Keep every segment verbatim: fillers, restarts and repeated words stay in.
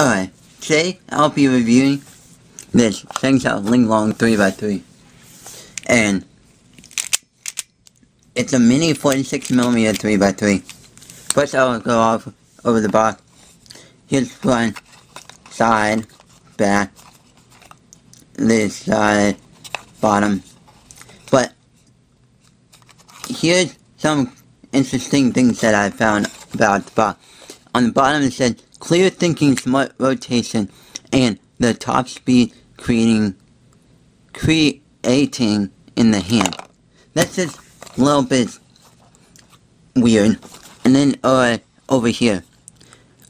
Alright, today I'll be reviewing this ShengShou LingLong three by three. And it's a mini forty-six millimeter three by three. First I'll go off over the box. Here's front, side, back, this side, bottom. But here's some interesting things that I found about the box. On the bottom it said clear thinking, smart rotation, and the top speed creating, creating in the hand. That's just a little bit weird. And then uh, over here,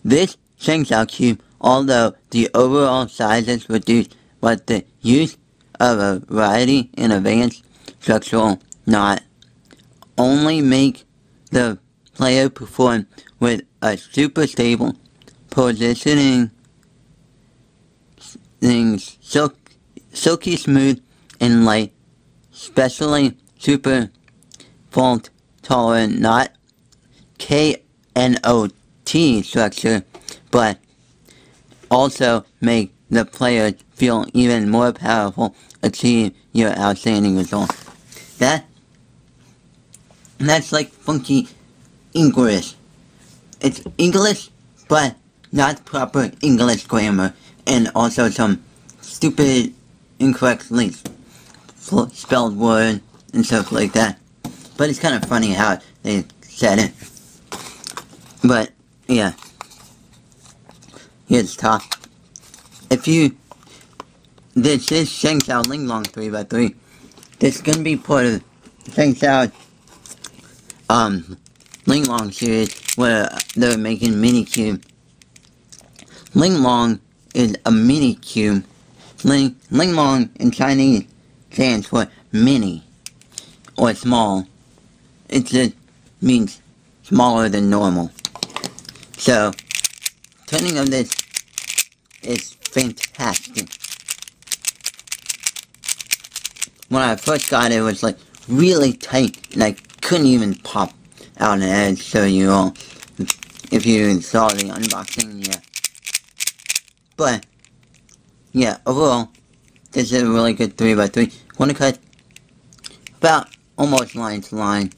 this ShengShou Cube, although the overall size is reduced, but the use of a variety in advanced structural knot only make the player perform with a super stable positioning, things silk, silky smooth and light, especially super fault tolerant, not K N O T structure, but also make the player feel even more powerful, achieve your outstanding result. That that's like funky English. It's English, but not proper English grammar, and also some stupid, incorrectly spelled words and stuff like that. But it's kind of funny how they said it. But yeah, here's top. If you, this is ShengShou LingLong three by three. This is gonna be part of ShengShou um LingLong series where they're making mini cube. LingLong is a mini cube. Ling LingLong in Chinese stands for mini or small. It just means smaller than normal. So turning of this is fantastic. When I first got it, it was like really tight and I couldn't even pop out an edge. So you all, if you saw the unboxing, yeah. But yeah, overall, this is a really good three by three. Wanna cut about almost line to line.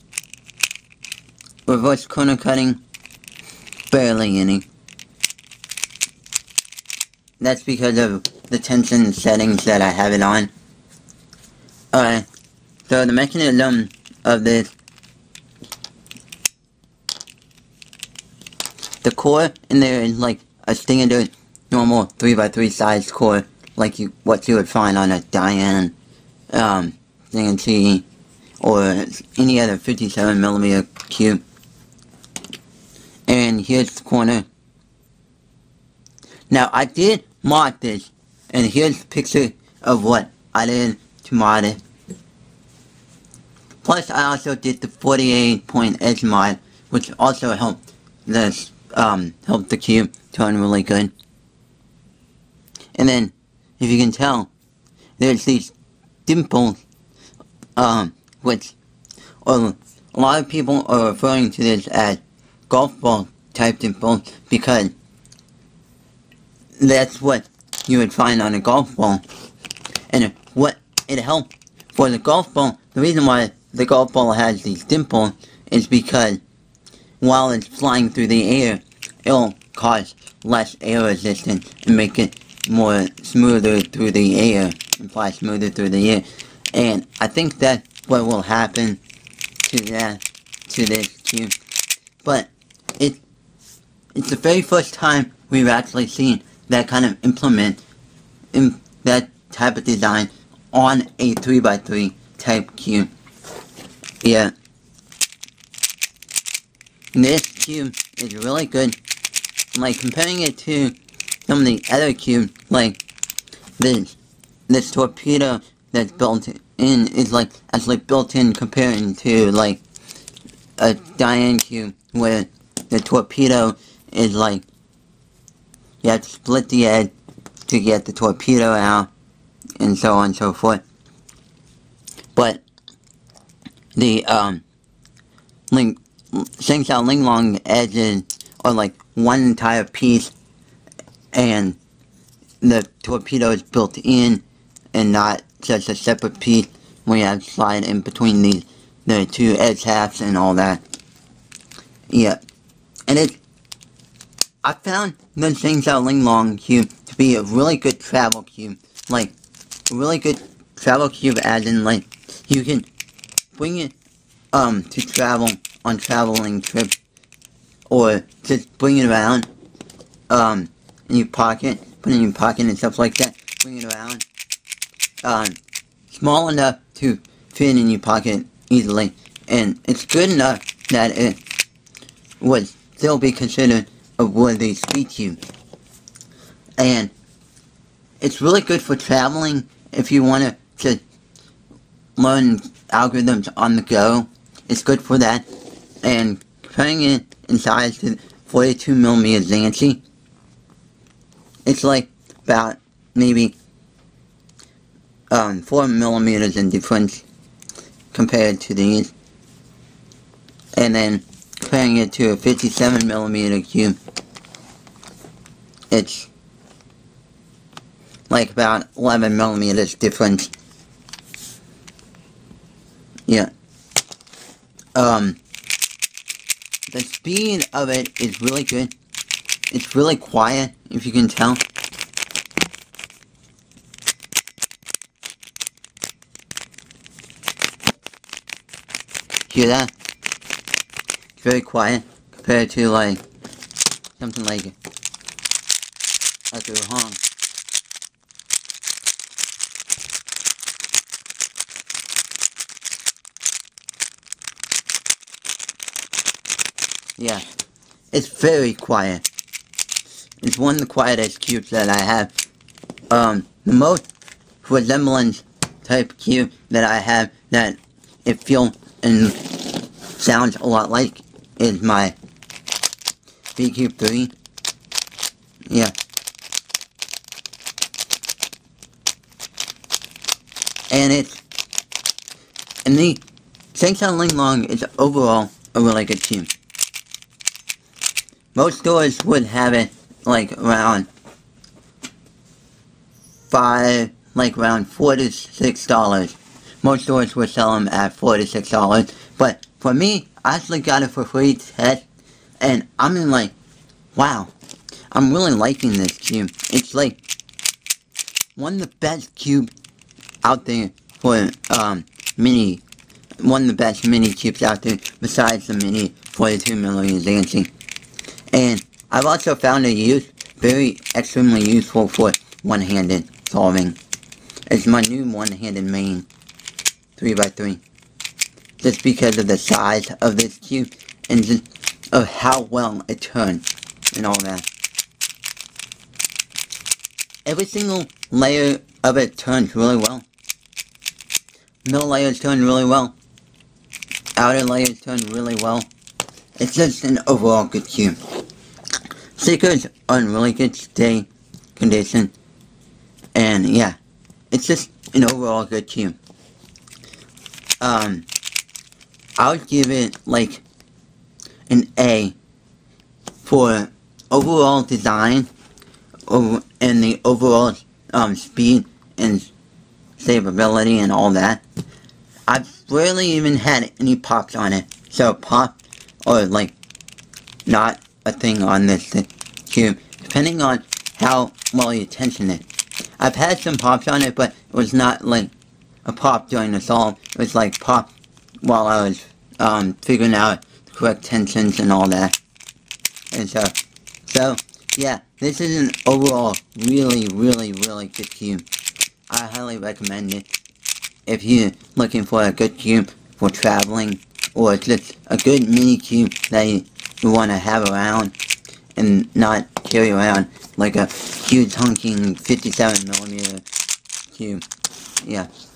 Reverse corner cutting, barely any. That's because of the tension settings that I have it on. Alright, so the mechanism of this, the core in there is like a standard normal three by three size core, like you, what you would find on a Diane, um, D and T, or any other fifty-seven millimeter cube. And here's the corner. Now, I did mod this, and here's a picture of what I did to mod it. Plus, I also did the forty-eight point edge mod, which also helped this, um, helped the cube turn really good. And then, if you can tell, there's these dimples, um, which, or a lot of people are referring to this as golf ball type dimples, because that's what you would find on a golf ball. And what it helped for the golf ball, the reason why the golf ball has these dimples is because while it's flying through the air, it'll cause less air resistance and make it more smoother through the air, and fly smoother through the air. And I think that's what will happen to that, to this cube. But it, it's the very first time we've actually seen that kind of implement, in that type of design on a three by three type cube. Yeah. This cube is really good. Like comparing it to some of the other cubes, like this, this torpedo that's built in is like actually built in comparing to like a Diane cube where the torpedo is like you have to split the edge to get the torpedo out and so on and so forth. But the um, Ling ShengShou LingLong edges are like one entire piece and the torpedo is built in and not just a separate piece where you have slide in between these the two edge halves and all that. Yeah. And it I found the ShengShou LingLong cube to be a really good travel cube. Like a really good travel cube as in like you can bring it um to travel on traveling trips or just bring it around um in your pocket, put it in your pocket and stuff like that. Bring it around. Um small enough to fit in your pocket easily, and it's good enough that it would still be considered a worthy speed cube. And it's really good for traveling if you want to learn algorithms on the go. It's good for that. And putting it in size to forty-two millimeter Zancy, it's like about maybe um, four millimeters in difference compared to these. And then comparing it to a fifty-seven millimeter cube, it's like about eleven millimeters difference. Yeah. Um, the speed of it is really good. It's really quiet, if you can tell. Hear that? It's very quiet compared to like something like a Hong. Yeah, it's very quiet. It's one of the quietest cubes that I have. Um, the most resemblance type cube that I have that it feels and sounds a lot like is my B-Cube three. Yeah. And it's... And the ShengShou LingLong is overall a really good cube. Most stores would have it like around five, like around four to six dollars. Most stores would sell them at four to six dollars, but for me, I actually got it for free test, and I'm in like, wow, I'm really liking this cube. It's like one of the best cubes out there for um mini, one of the best mini cubes out there besides the mini forty-two millimeter Zancy, and I've also found a use very extremely useful for one-handed solving. It's my new one-handed main three by three. Just because of the size of this cube and just of how well it turns and all that. Every single layer of it turns really well. Middle layers turn really well. Outer layers turn really well. It's just an overall good cube. Stickers are in really good stay condition, and yeah, it's just an overall good cube. Um, I would give it like an A for overall design over, and the overall um, speed and stability and all that. I've rarely even had any pops on it, so pop or like not a thing on this cube, depending on how well you tension it. I've had some pops on it, but it was not like a pop during the solve. It was like pop while I was um, figuring out the correct tensions and all that. And so, so yeah, this is an overall really, really, really good cube. I highly recommend it if you're looking for a good cube for traveling or just a good mini cube that you you want to have around and not carry around like a huge honking fifty-seven millimeter cube. Yeah.